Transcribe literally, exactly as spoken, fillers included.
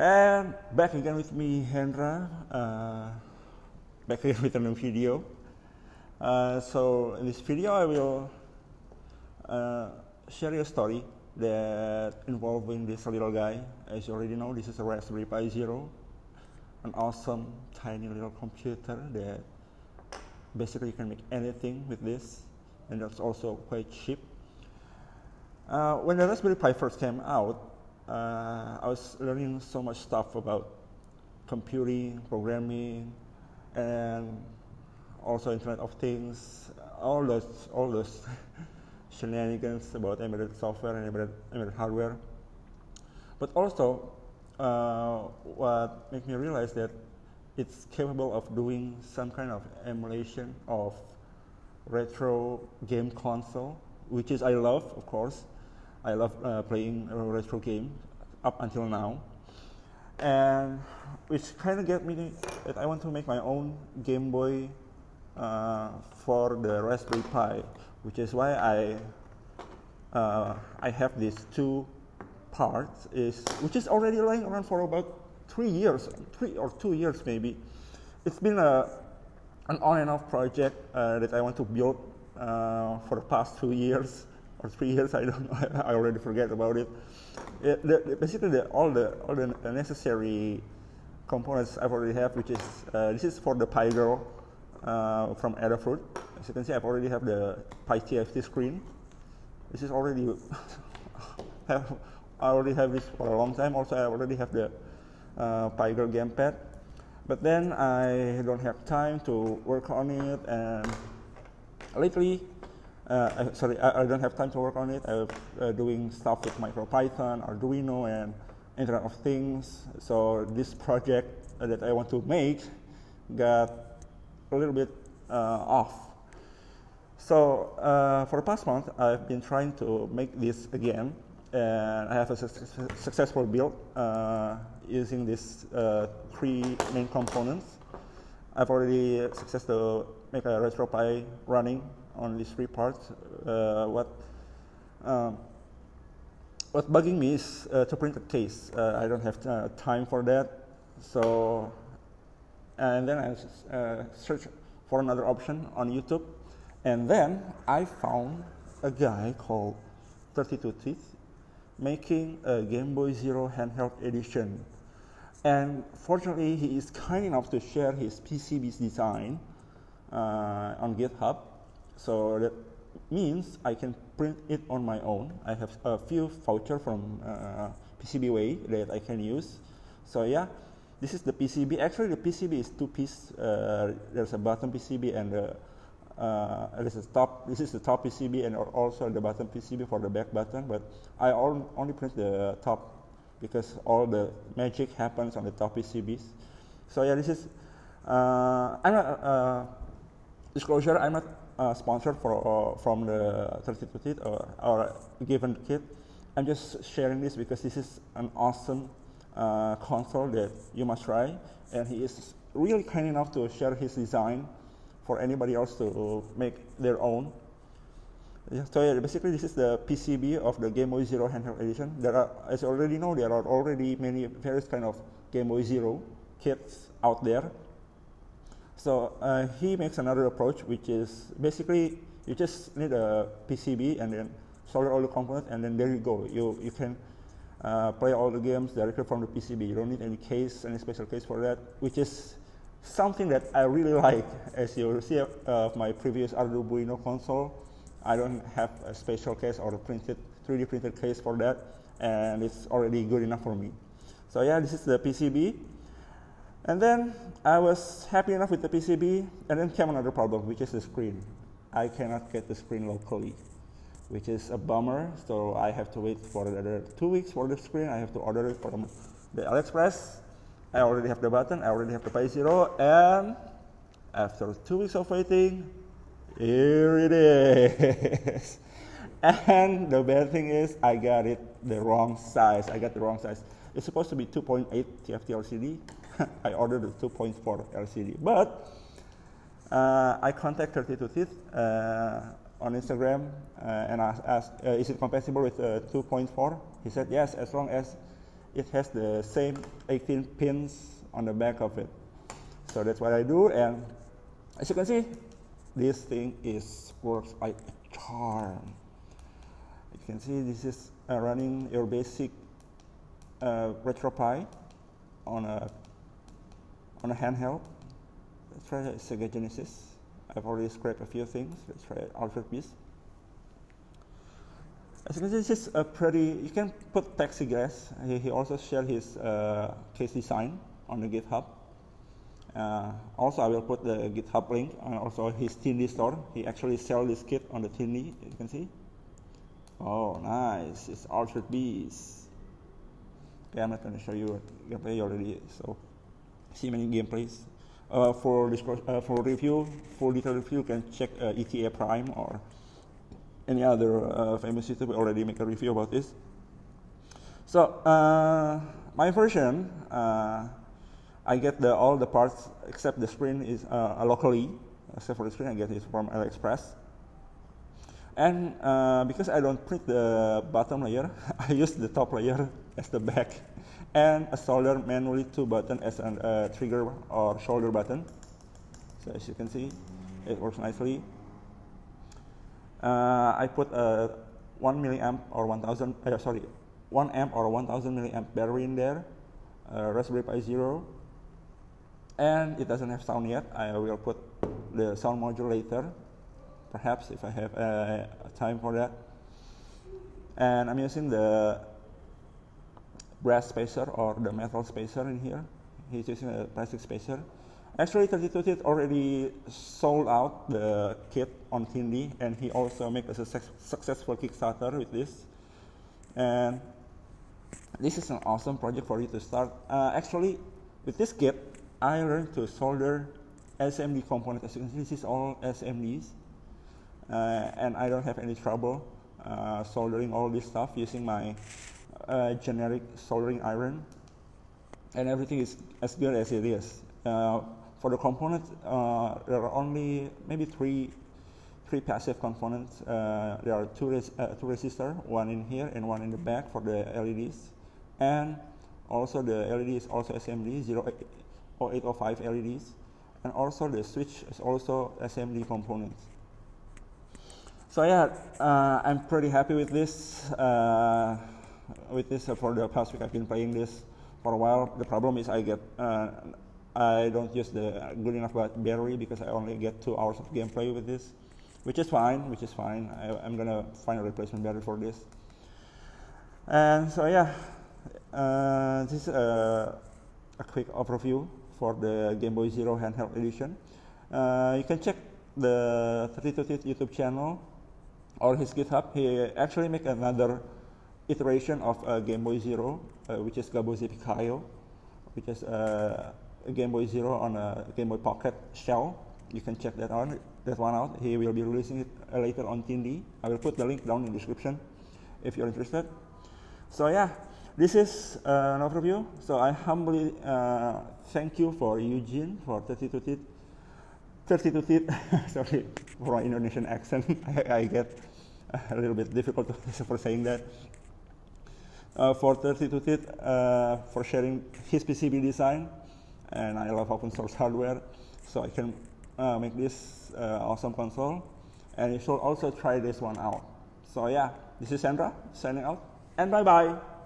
And back again with me, Hendra. Uh, back again with a new video. Uh, so in this video, I will uh, share a story that involving this little guy. As you already know, this is a Raspberry Pi Zero, an awesome tiny little computer that basically you can make anything with this, and that's also quite cheap. Uh, when the Raspberry Pi first came out, uh, I was learning so much stuff about computing, programming, and also Internet of Things, all those, all those shenanigans about embedded software and embedded, embedded hardware. But also, uh, what made me realize that it's capable of doing some kind of emulation of retro game console, which is I love, of course. I love uh, playing a retro game up until now. And which kind of get me that I want to make my own Game Boy uh, for the Raspberry Pi, which is why I uh, I have these two parts, is which is already lying around for about three years, three or two years maybe. It's been a an on and off project uh, that I want to build uh, for the past two years or three years. I don't know. I already forget about it. it the, basically, the, all the all the necessary components I already have, which is uh, this is for the PyGirl uh, from Adafruit. As you can see, I've already have the PyTFT screen. This is already have I already have this for a long time. Also, I already have the Uh, PyGirl gamepad, but then I don't have time to work on it, and lately, uh, I, sorry, I, I don't have time to work on it. I'm uh, doing stuff with MicroPython, Arduino, and Internet of Things. So this project uh, that I want to make got a little bit uh, off. So uh, for the past month, I've been trying to make this again, and I have a su successful build uh, using these uh, three main components. I've already successfully make a RetroPie running on these three parts. Uh, what um, what's bugging me is uh, to print a case. Uh, I don't have uh, time for that. So, and then I uh, searched for another option on YouTube, and then I found a guy called thirty-two teeth. Making a Game Boy Zero handheld edition, and fortunately he is kind enough to share his P C B's design uh, on GitHub, so that means I can print it on my own. I have a few vouchers from uh, P C B Way that I can use. So yeah, this is the P C B. Actually, the P C B is two piece. Uh, there's a bottom P C B and the Uh, this is top. This is the top P C B, and also the bottom P C B for the back button. But I only print the top because all the magic happens on the top P C Bs. So yeah, this is. Uh, I'm not uh, disclosure. I'm not uh, sponsored for uh, from the thirty-two teeth or, or given kit. I'm just sharing this because this is an awesome uh, console that you must try, and he is really kind enough to share his design for anybody else to make their own. Yeah, so yeah, basically this is the P C B of the Game Boy Zero handheld edition. There are, as you already know, there are already many various kind of Game Boy Zero kits out there. So uh, he makes another approach, which is basically you just need a P C B and then solder all the components, and then there you go. You you can uh, play all the games directly from the P C B. You don't need any case, any special case for that, which is something that I really like. As you see of uh, my previous Arduino console, I don't have a special case or a printed three D printed case for that, and it's already good enough for me. So yeah, this is the P C B, and then I was happy enough with the P C B, and then came another problem, which is the screen. I cannot get the screen locally, which is a bummer. So I have to wait for another two weeks for the screen. I have to order it from the AliExpress. I already have the button, I already have the Pi Zero, and after two weeks of waiting, here it is. And the bad thing is I got it the wrong size. I got the wrong size. It's supposed to be two point eight T F T L C D. I ordered the two point four L C D, but uh, I contacted thirty-two teeth uh, on Instagram uh, and I asked, uh, is it compatible with uh, two point four? He said yes, as long as it has the same eighteen pins on the back of it. So that's what I do, and as you can see, this thing is works like a charm. You can see this is uh, running your basic uh, RetroPie on a on a handheld. Let's try Sega Genesis. I've already scraped a few things. Let's try Altered Beast. As you can see, this is a pretty. You can put taxi gas. He, he also shared his uh, case design on the GitHub. Uh, also, I will put the GitHub link and also his Tindie store. He actually sells this kit on the Tindie. You can see. Oh, nice! It's Altered Beast. Okay, I'm not going to show you gameplay already. So, see many gameplays. Uh, for uh, for review, for detailed review, you can check uh, E T A Prime or any other uh, famous YouTuber. We already make a review about this. So, uh, my version. Uh, I get the, all the parts except the screen is uh, locally, except for the screen I get it from AliExpress. And uh, because I don't print the bottom layer, I use the top layer as the back, and I solder manually two buttons as a uh, trigger or shoulder button. So as you can see, it works nicely. Uh, I put a one milliamp or one thousand, uh, sorry, one amp or one thousand milliamp battery in there, uh, Raspberry Pi Zero. And it doesn't have sound yet. I will put the sound module later, perhaps if I have uh, time for that. And I'm using the brass spacer or the metal spacer in here. He's using a plastic spacer. Actually, thirty-two teeth already sold out the kit on Tindie, and he also made a success successful Kickstarter with this. And this is an awesome project for you to start. Uh, actually, with this kit, I learned to solder S M D components. As you can see, this is all S M Ds, uh, and I don't have any trouble uh, soldering all this stuff using my uh, generic soldering iron, and everything is as good as it is. Uh, for the components, uh, there are only maybe three, three passive components. Uh, there are two res uh, two resistors, one in here and one in the back for the L E Ds, and also the L E D is also S M D zero eight oh five L E Ds, and also the switch is also S M D components. So yeah, uh, I'm pretty happy with this. Uh, with this uh, for the past week, I've been playing this for a while. The problem is I get uh, I don't use the good enough battery because I only get two hours of gameplay with this, which is fine. Which is fine. I, I'm gonna find a replacement battery for this. And so yeah, uh, this is uh, a quick overview for the Game Boy Zero handheld edition. Uh, you can check the thirty-two teeth YouTube channel or his GitHub. He actually make another iteration of uh, Game Boy Zero, uh, which is Gabo Zipkayo, which is uh, a Game Boy Zero on a Game Boy Pocket shell. You can check that on that one out. He will be releasing it later on Tindie. I will put the link down in the description if you're interested. So yeah, this is uh, an overview. So I humbly uh, thank you for Eugene for thirty-two teeth, thirty-two teeth. Sorry for my Indonesian accent. I, I get a little bit difficult for saying that. Uh, for thirty-two teeth uh, for sharing his P C B design, and I love open source hardware, so I can uh, make this uh, awesome console, and you should also try this one out. So yeah, this is Sandra signing out, and bye bye.